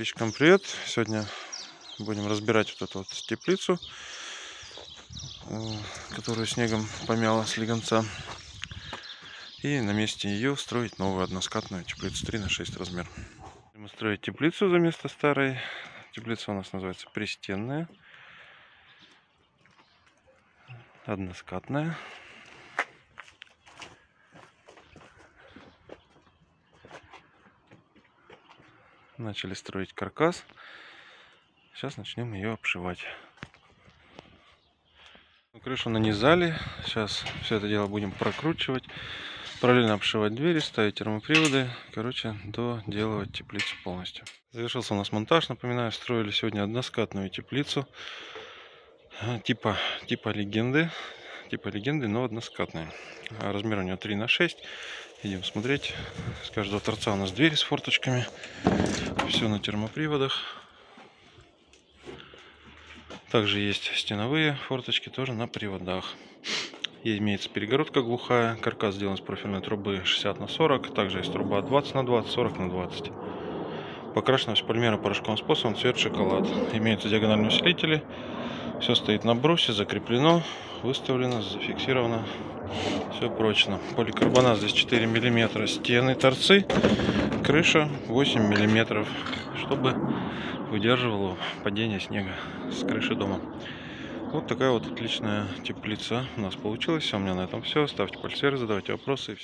Отлично, привет! Сегодня будем разбирать вот эту вот теплицу, которую снегом помяло с леденца. И на месте ее строить новую односкатную теплицу 3 на 6 размер. Будем строить теплицу за место старой. Теплица у нас называется пристенная, односкатная. Начали строить каркас. Сейчас начнем ее обшивать. Крышу нанизали. Сейчас все это дело будем прокручивать. Параллельно обшивать двери, ставить термоприводы. Короче, доделывать теплицу полностью. Завершился у нас монтаж. Напоминаю, строили сегодня односкатную теплицу. Типа легенды, но односкатная. Размер у нее 3 на 6. Идем смотреть. С каждого торца у нас двери с форточками. Все на термоприводах. Также есть стеновые форточки, тоже на приводах. И имеется перегородка глухая. Каркас сделан из профильной трубы 60 на 40. Также есть труба 20 на 20, 40 на 20. Покрашена вся пальмера порошковым способом, цвет шоколад. Имеются диагональные усилители. Все стоит на брусе, закреплено, выставлено, зафиксировано. Все прочно. Поликарбонат здесь 4 мм. Стены, торцы. Крыша 8 мм, чтобы выдерживала падение снега с крыши дома. Вот такая вот отличная теплица у нас получилась. У меня на этом все. Ставьте пальцы вверх, задавайте вопросы.